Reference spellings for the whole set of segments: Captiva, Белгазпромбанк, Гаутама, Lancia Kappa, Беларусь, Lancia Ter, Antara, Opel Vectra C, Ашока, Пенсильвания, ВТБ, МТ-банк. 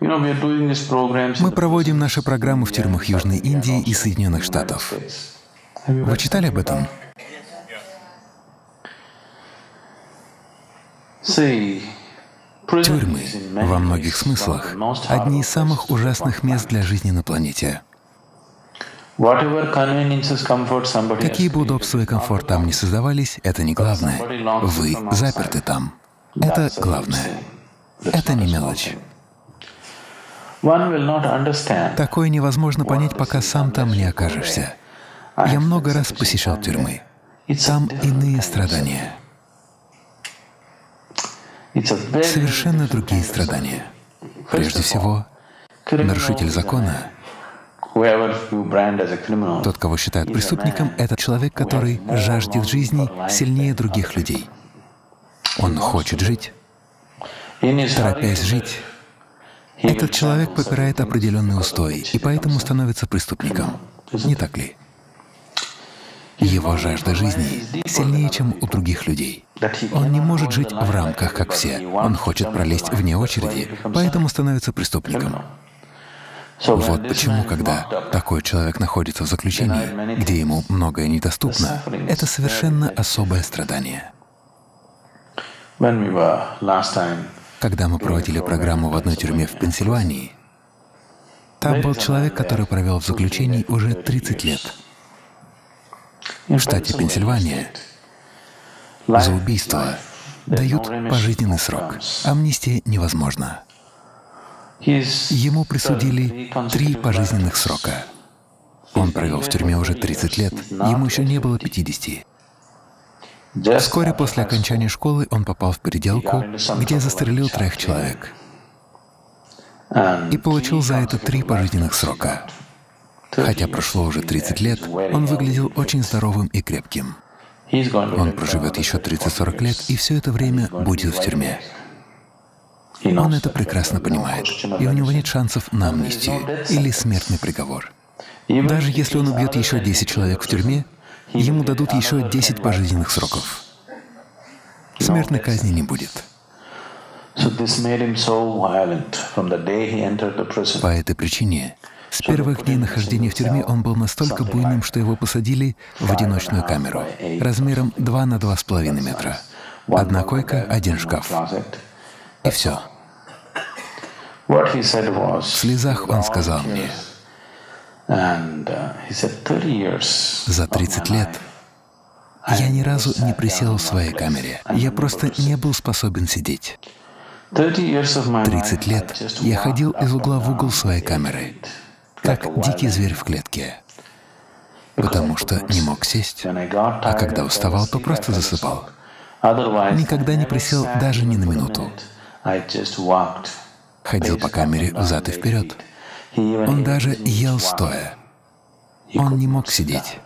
Мы проводим наши программы в тюрьмах Южной Индии и Соединенных Штатов. Вы читали об этом? Тюрьмы во многих смыслах одни из самых ужасных мест для жизни на планете. Какие бы удобства и комфорт там ни создавались, это не главное. Вы заперты там. Это главное. Это не мелочь. Такое невозможно понять, пока сам там не окажешься. Я много раз посещал тюрьмы. Там иные страдания. Совершенно другие страдания. Прежде всего, нарушитель закона, тот, кого считают преступником, это человек, который жаждет жизни сильнее других людей. Он хочет жить, торопясь жить. Этот человек попирает определенные устои и поэтому становится преступником. Не так ли? Его жажда жизни сильнее, чем у других людей. Он не может жить в рамках, как все. Он хочет пролезть вне очереди, поэтому становится преступником. Вот почему, когда такой человек находится в заключении, где ему многое недоступно, это совершенно особое страдание. Когда мы проводили программу в одной тюрьме в Пенсильвании, там был человек, который провел в заключении уже 30 лет. В штате Пенсильвания за убийство дают пожизненный срок. Амнистия невозможна. Ему присудили 3 пожизненных срока. Он провел в тюрьме уже 30 лет, ему еще не было 50. Вскоре после окончания школы он попал в переделку, где застрелил 3 человек и получил за это 3 пожизненных срока. Хотя прошло уже 30 лет, он выглядел очень здоровым и крепким. Он проживет еще 30-40 лет и все это время будет в тюрьме. Он это прекрасно понимает, и у него нет шансов на амнистию или смертный приговор. Даже если он убьет еще 10 человек в тюрьме, ему дадут еще 10 пожизненных сроков. Смертной казни не будет. По этой причине с первых дней нахождения в тюрьме он был настолько буйным, что его посадили в одиночную камеру размером 2 на 2,5 метра. Одна койка, 1 шкаф. И все. В слезах он сказал мне: «За 30 лет я ни разу не присел в своей камере. Я просто не был способен сидеть. 30 лет я ходил из угла в угол своей камеры, как дикий зверь в клетке, потому что не мог сесть, а когда уставал, то просто засыпал. Никогда не присел даже ни на минуту. Ходил по камере взад и вперед. Он даже ел стоя. Он не мог сидеть.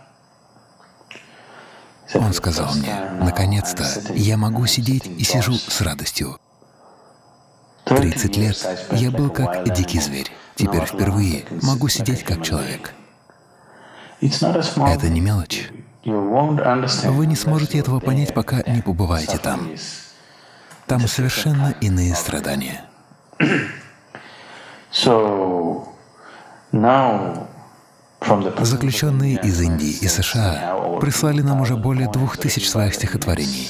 Он сказал мне: «Наконец-то я могу сидеть и сижу с радостью. 30 лет я был как дикий зверь. Теперь впервые могу сидеть как человек». Это не мелочь. Вы не сможете этого понять, пока не побываете там. Там совершенно иные страдания. Заключенные из Индии и США прислали нам уже более 2000 своих стихотворений.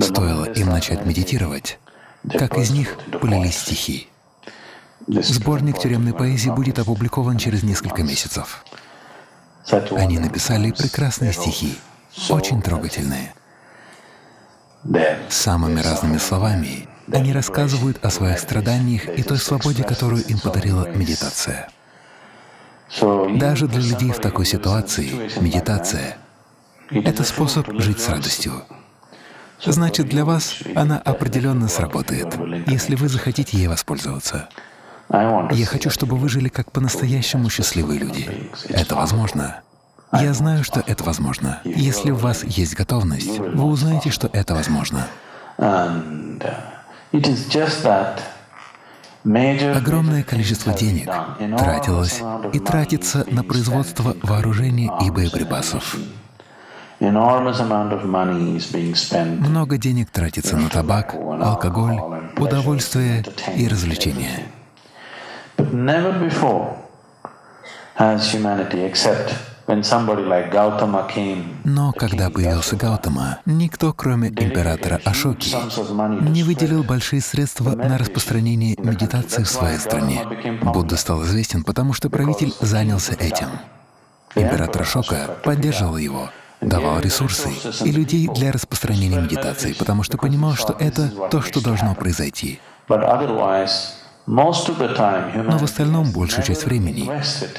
Стоило им начать медитировать, как из них полились стихи. Сборник тюремной поэзии будет опубликован через несколько месяцев. Они написали прекрасные стихи, очень трогательные. Самыми разными словами они рассказывают о своих страданиях и той свободе, которую им подарила медитация. Даже для людей в такой ситуации медитация — это способ жить с радостью. Значит, для вас она определенно сработает, если вы захотите ей воспользоваться. Я хочу, чтобы вы жили как по-настоящему счастливые люди. Это возможно. Я знаю, что это возможно. Если у вас есть готовность, вы узнаете, что это возможно. Огромное количество денег тратилось и тратится на производство вооружения и боеприпасов. Много денег тратится на табак, алкоголь, удовольствие и развлечения. Но когда появился Гаутама, никто, кроме императора Ашоки, не выделил большие средства на распространение медитации в своей стране. Будда стал известен, потому что правитель занялся этим. Император Ашока поддерживал его, давал ресурсы и людей для распространения медитации, потому что понимал, что это то, что должно произойти. Но в остальном, большую часть времени,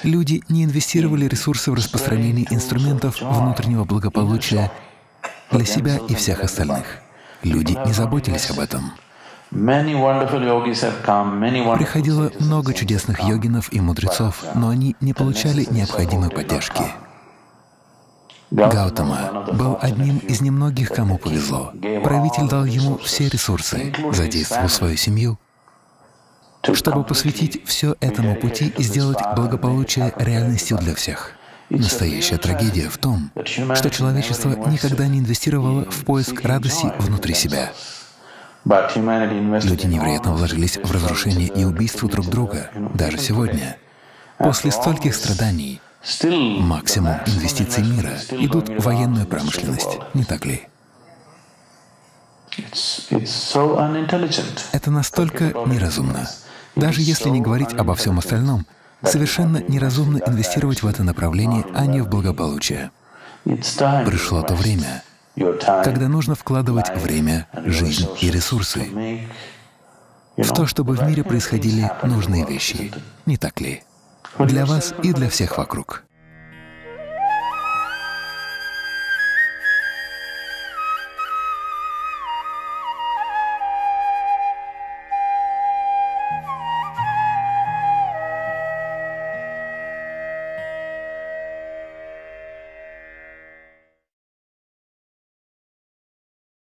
люди не инвестировали ресурсы в распространение инструментов внутреннего благополучия для себя и всех остальных. Люди не заботились об этом. Приходило много чудесных йогинов и мудрецов, но они не получали необходимой поддержки. Гаутама был одним из немногих, кому повезло. Правитель дал ему все ресурсы, задействовал свою семью, чтобы посвятить все этому пути и сделать благополучие реальностью для всех. Настоящая трагедия в том, что человечество никогда не инвестировало в поиск радости внутри себя. Люди невероятно вложились в разрушение и убийство друг друга. Даже сегодня, после стольких страданий, максимум инвестиций мира идут в военную промышленность, не так ли? Это настолько неразумно. Даже если не говорить обо всем остальном, совершенно неразумно инвестировать в это направление, а не в благополучие. Пришло то время, когда нужно вкладывать время, жизнь и ресурсы в то, чтобы в мире происходили нужные вещи, не так ли? Для вас и для всех вокруг.